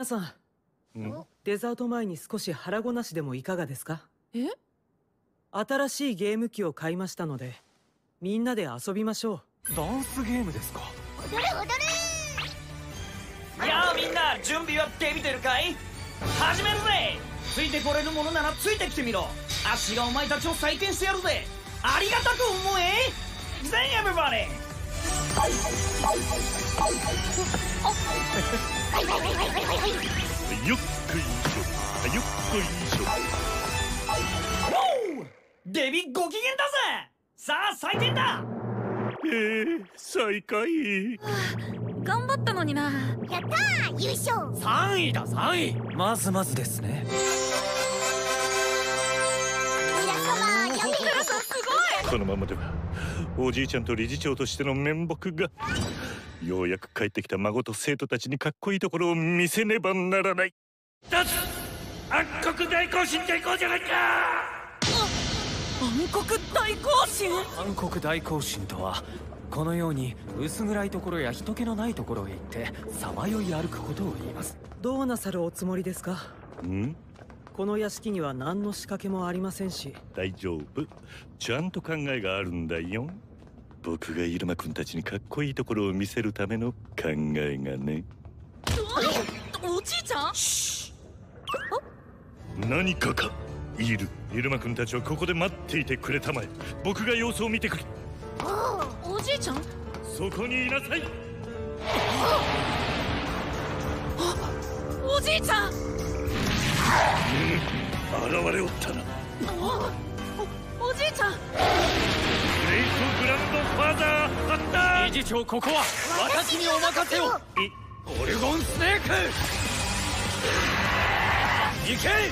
皆さん、デザート前に少し腹ごなしでもいかがですか？え？新しいゲーム機を買いましたので、みんなで遊びましょう。ダンスゲームですか？踊る踊る。やあみんな、準備はできてるかい？始めるぜ。ついてこれるものならついてきてみろ。あっしがお前たちを再建してやるぜ。ありがたく思え。全員エブバディ。デビご機嫌だぜ。さあ採点だ。最下位。頑張ったのにな。やったー、優勝。3位だ3位。まずまずですね。皆様、やってください。すごい。このままではおじいちゃんと理事長としての面目が。ようやく帰ってきた孫と生徒たちにかっこいいところを見せねばならない。だつ暗黒大行進でいこうじゃないか。暗黒大行進。暗黒大行進とは、このように薄暗いところや人気のないところへ行ってさまよい歩くことを言います。どうなさるおつもりですか？ん？この屋敷には何の仕掛けもありませんし。大丈夫、ちゃんと考えがあるんだよ。僕がイルマ君たちにかっこいいところを見せるための考えがね。おじいちゃん。シッ。何かかいる。イルマ君たちはここで待っていてくれたまえ。僕が様子を見てくる。おじいちゃん、そこにいなさい。おじいちゃん。現れおったな。おじいちゃん。レイトグランドファーザー発達。理事長、ここは私にお任せを。オルゴンスネーク。行け。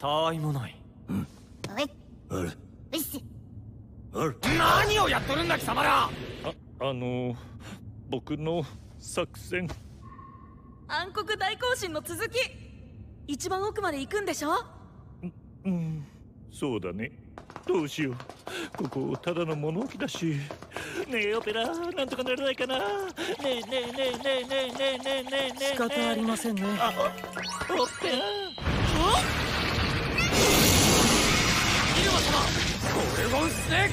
たあいもない。何をやっとるんだ貴様ら。僕の作戦。暗黒大行進の続き。一番奥まで行くんでしょ？うん、そうだね。どうしよう、ここただの物置だし。ねえオペラ、なんとかならないかな。ねえねえねえねえねえねえねえねえ。仕方ありませんね。オペラ。イルマ様、ゴルゴンスネーク。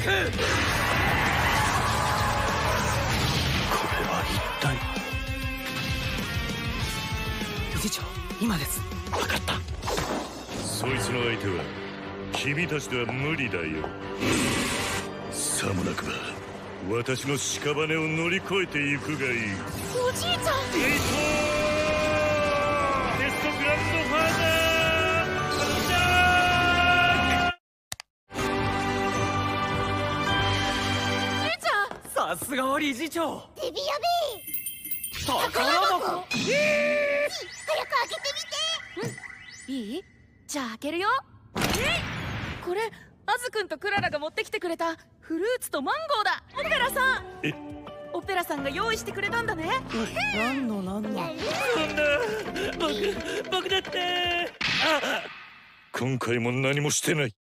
理事長、今です。分かった。そいつの相手は君たちでは無理だよ。さもなくば私の屍を乗り越えていくがいい。おじいちゃん。レイトテストグランドファーザー。さすがは理事長。デビヤビー。宝箱。早く開けてみて。うん、いい？じゃあ開けるよ。これ、アズくんとクララが持ってきてくれたフルーツとマンゴーだ。オペラさん。オペラさんが用意してくれたんだね。なんの。僕だって。今回も何もしてない。